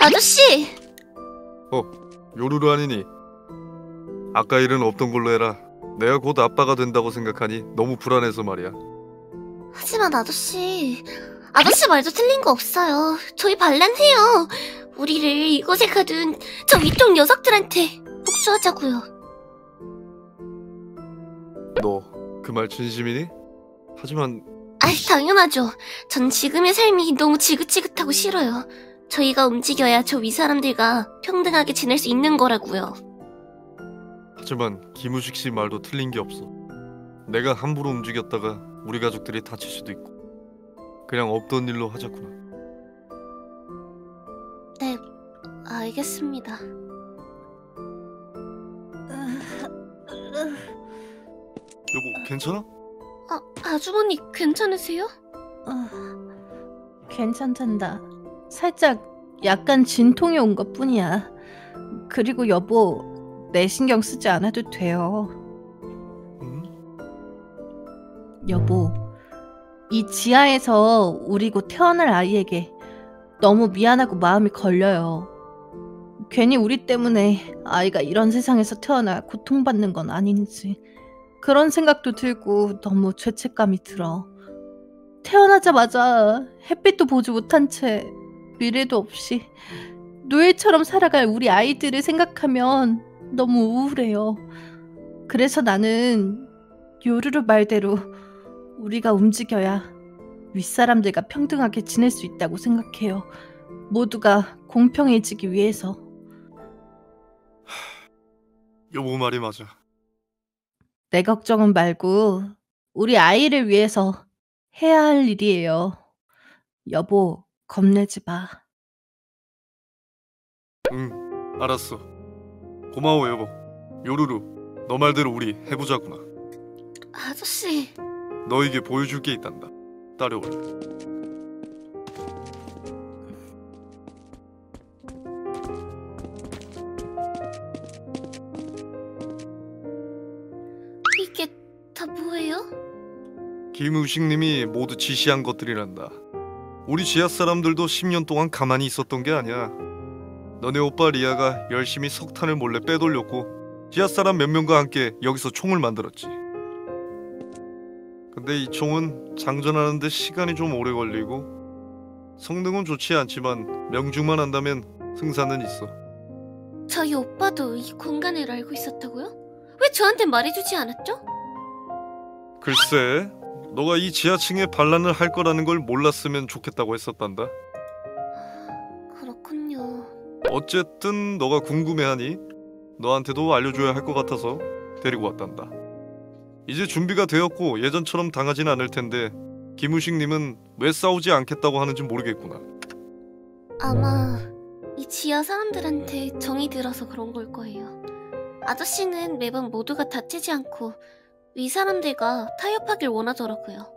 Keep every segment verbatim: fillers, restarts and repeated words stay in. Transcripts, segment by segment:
아저씨! 어, 요루루 아니니? 아까 일은 없던 걸로 해라. 내가 곧 아빠가 된다고 생각하니 너무 불안해서 말이야. 하지만 아저씨, 아저씨 말도 틀린 거 없어요. 저희 반란해요. 우리를 이곳에 가둔 저 위쪽 녀석들한테 복수하자고요. 너 그 말 진심이니? 하지만... 아이, 당연하죠. 전 지금의 삶이 너무 지긋지긋하고 싫어요. 저희가 움직여야 저 위사람들과 평등하게 지낼 수 있는 거라고요. 하지만 김우식 씨 말도 틀린 게 없어. 내가 함부로 움직였다가 우리 가족들이 다칠 수도 있고. 그냥 없던 일로 하자꾸나. 네, 알겠습니다. 여보, 괜찮아? 아, 아주머니 괜찮으세요? 어, 괜찮단다. 살짝 약간 진통이 온 것뿐이야. 그리고 여보, 내 신경 쓰지 않아도 돼요. 응? 여보, 이 지하에서 우리 곧 태어날 아이에게 너무 미안하고 마음이 걸려요. 괜히 우리 때문에 아이가 이런 세상에서 태어나 고통받는 건 아닌지 그런 생각도 들고 너무 죄책감이 들어. 태어나자마자 햇빛도 보지 못한 채 미래도 없이 노예처럼 살아갈 우리 아이들을 생각하면 너무 우울해요. 그래서 나는 요루루 말대로 우리가 움직여야 윗사람들과 평등하게 지낼 수 있다고 생각해요. 모두가 공평해지기 위해서. 여보 말이 맞아. 내 걱정은 말고 우리 아이를 위해서 해야 할 일이에요. 여보, 겁내지 마. 응, 알았어. 고마워, 여보. 요루루, 너 말대로 우리 해보자구나. 아저씨... 너에게 보여줄 게 있단다. 따라오래. 이게 다 뭐예요? 김우식님이 모두 지시한 것들이란다. 우리 지하 사람들도 십 년 동안 가만히 있었던 게 아니야. 너네 오빠 리아가 열심히 석탄을 몰래 빼돌렸고 지하 사람 몇 명과 함께 여기서 총을 만들었지. 근데 이 총은 장전하는데 시간이 좀 오래 걸리고 성능은 좋지 않지만 명중만 한다면 승산은 있어. 저희 오빠도 이 공간을 알고 있었다고요? 왜 저한테 말해주지 않았죠? 글쎄, 너가 이 지하층에 반란을 할 거라는 걸 몰랐으면 좋겠다고 했었단다. 그렇군요. 어쨌든 너가 궁금해하니 너한테도 알려줘야 할 것 같아서 데리고 왔단다. 이제 준비가 되었고 예전처럼 당하진 않을 텐데 김우식님은 왜 싸우지 않겠다고 하는지 모르겠구나. 아마 이 지하 사람들한테 정이 들어서 그런 걸 거예요. 아저씨는 매번 모두가 다치지 않고 위 사람들과 타협하길 원하더라고요.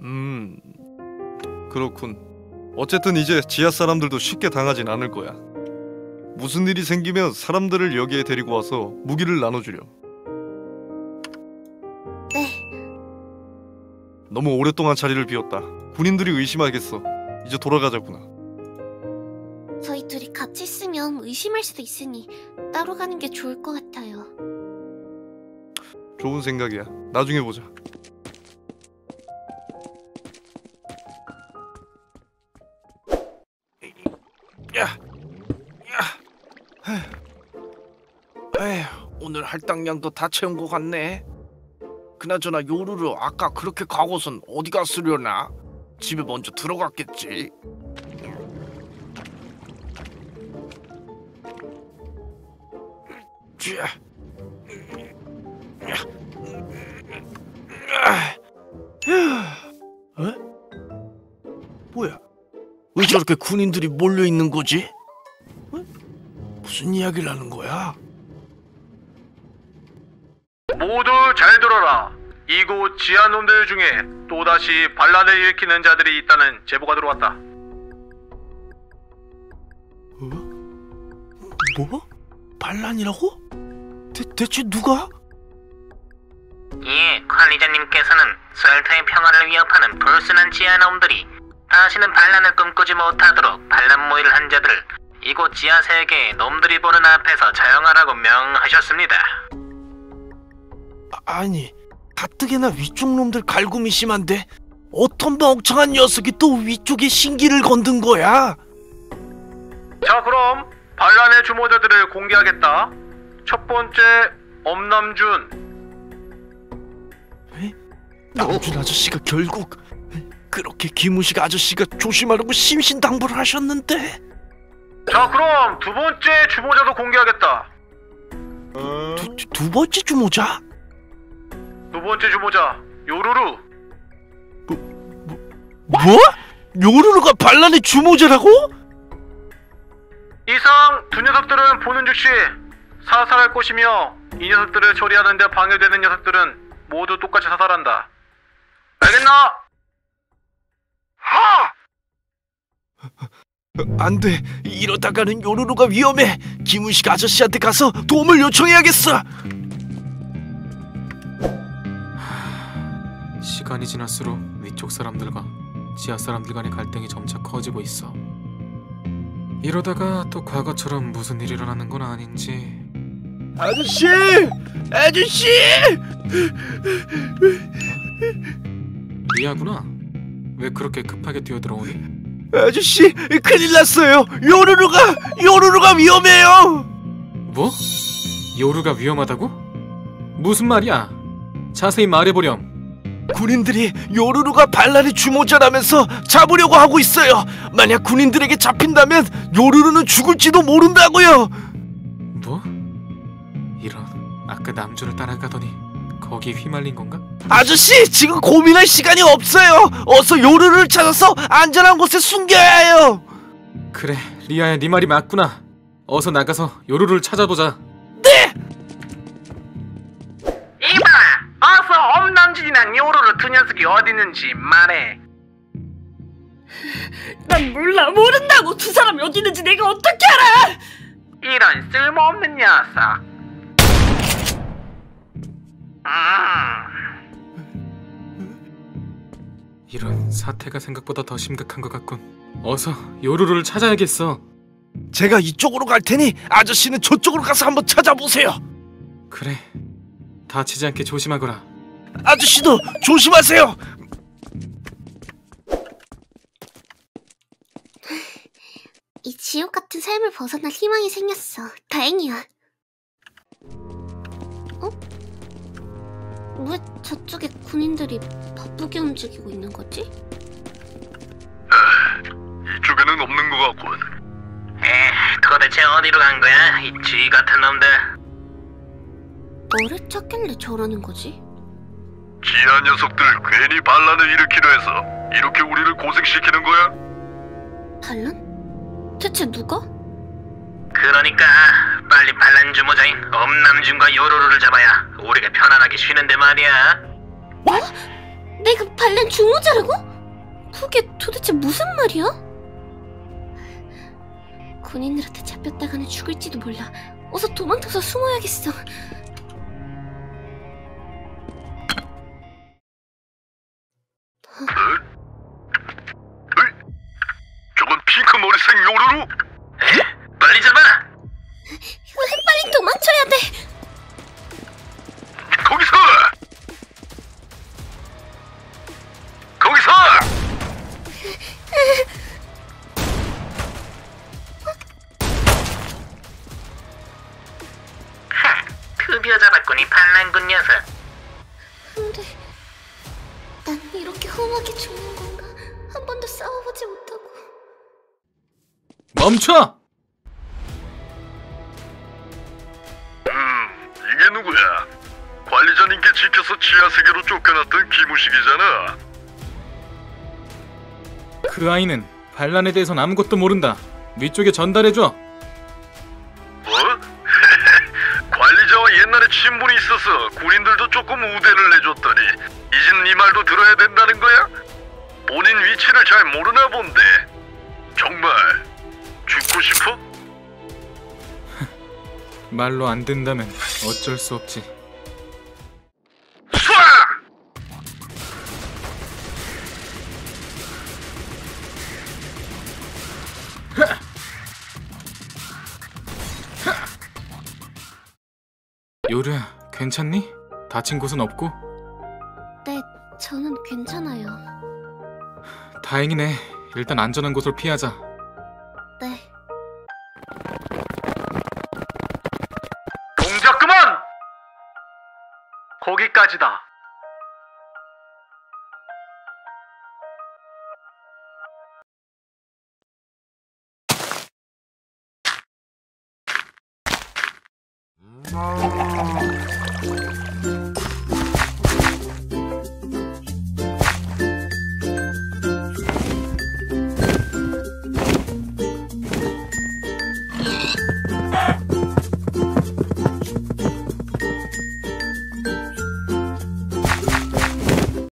음... 그렇군. 어쨌든 이제 지하 사람들도 쉽게 당하진 않을 거야. 무슨 일이 생기면 사람들을 여기에 데리고 와서 무기를 나눠주렴. 네. 너무 오랫동안 자리를 비웠다. 군인들이 의심하겠어. 이제 돌아가자꾸나. 저희 둘이 같이 있으면 의심할 수도 있으니 따로 가는 게 좋을 것 같아요. 좋은 생각이야. 나중에 보자. 야, 야, 에휴, 오늘 할당량도 다 채운 것 같네. 그나저나 요루루 아까 그렇게 가고선 어디 갔으려나? 집에 먼저 들어갔겠지. 쥐야. 뭐야? 왜 저렇게 군인들이 몰려있는 거지? 어? 무슨 이야기를 하는 거야? 모두 잘 들어라. 이곳 지하놈들 중에 또다시 반란을 일으키는 자들이 있다는 제보가 들어왔다. 어? 뭐? 반란이라고? 대, 대체 누가? 예, 관리자님께서는 설타의 평화를 위협하는 불순한 지하놈들이 다시는 반란을 꿈꾸지 못하도록 반란 모의를 한 자들을 이곳 지하 세계에 놈들이 보는 앞에서 자영하라고 명하셨습니다. 아니, 가뜩이나 위쪽 놈들 갈굼이 심한데 어떤 멍청한 녀석이 또 위쪽에 신기를 건든 거야? 자, 그럼 반란의 주모자들을 공개하겠다. 첫 번째, 엄남준. 에? 남준 아저씨가 결국 그렇게 김우식 아저씨가 조심하라고 심신당부를 하셨는데. 자, 그럼 두 번째 주모자도 공개하겠다. 음... 두, 두, 두 번째 주모자? 두 번째 주모자 요루루. 뭐? 뭐? 뭐? 요루루가 반란의 주모자라고? 이상 두 녀석들은 보는 즉시 사살할 것이며, 이 녀석들을 처리하는데 방해되는 녀석들은 모두 똑같이 사살한다. 알겠나? 하! 안돼, 이러다가는 요루루가 위험해. 김우식 아저씨한테 가서 도움을 요청해야겠어. 시간이 지날수록 위쪽 사람들과 지하 사람들 간의 갈등이 점차 커지고 있어. 이러다가 또 과거처럼 무슨 일이 일어나는 건 아닌지. 아저씨! 아저씨! 미야구나. 왜 그렇게 급하게 뛰어들어오니? 아저씨, 큰일 났어요! 요루루가! 요루루가 위험해요! 뭐? 요루가 위험하다고? 무슨 말이야? 자세히 말해보렴. 군인들이 요루루가 반란의 주모자라면서 잡으려고 하고 있어요. 만약 군인들에게 잡힌다면 요루루는 죽을지도 모른다고요. 뭐? 이런, 아까 남주를 따라가더니 거기 휘말린 건가? 아저씨, 지금 고민할 시간이 없어요. 어서 요루루를 찾아서 안전한 곳에 숨겨야 해요. 그래, 리아야, 네 말이 맞구나. 어서 나가서 요루루를 찾아보자. 네! 어서 엄남준이랑 요루루 두 녀석이 어디 있는지 말해. 난 몰라, 모른다고. 두 사람이 어디 있는지 내가 어떻게 알아? 이런 쓸모없는 녀석. 음. 이런, 사태가 생각보다 더 심각한 것 같군. 어서 요루루를 찾아야겠어. 제가 이쪽으로 갈 테니 아저씨는 저쪽으로 가서 한번 찾아보세요. 그래, 다치지 않게 조심하거라. 아저씨도 조심하세요. 이 지옥 같은 삶을 벗어날 희망이 생겼어. 다행이야. 어? 왜 저쪽에 군인들이 바쁘게 움직이고 있는 거지? 이쪽에는 없는 것 같군. 에이, 도대체 어디로 간 거야, 이 쥐 같은 놈들. 뭐를 찾길래 저러는 거지? 지하 녀석들 괜히 반란을 일으키려 해서 이렇게 우리를 고생시키는 거야? 반란? 대체 누가? 그러니까 빨리 반란 주모자인 엄남준과 요루루를 잡아야 우리가 편안하게 쉬는데 말이야. 뭐? 내가 반란 주모자라고? 그게 도대체 무슨 말이야? 군인들한테 잡혔다가는 죽을지도 몰라. 어서 도망쳐서 숨어야겠어. 요루루! 에? 빨리 잡아! 빨리 도망쳐야 돼! 거기서! 거기서! 하! 드디어 잡았군, 이 반란군 녀석! 근데... 난 이렇게 험하게 죽는 건가? 한 번도 싸워보지 못하고... 멈춰! 음, 이게 누구야? 관리자님께 지켜서 지하세계로 쫓겨났던 김우식이잖아. 그 아이는 반란에 대해선 아무것도 모른다. 위쪽에 전달해줘. 뭐? 관리자와 옛날에 친분이 있어서 군인들도 조금 우대를 해줬더니 이젠 네 말도 들어야 된다는 거야? 본인 위치를 잘 모르나 본데. 정말 죽고 싶어? 말로 안 된다면 어쩔 수 없지. 요루야, 괜찮니? 다친 곳은 없고? 네, 저는 괜찮아요. 다행이네. 일단 안전한 곳을 피하자. 네. 동작 그만! 거기까지다. 음...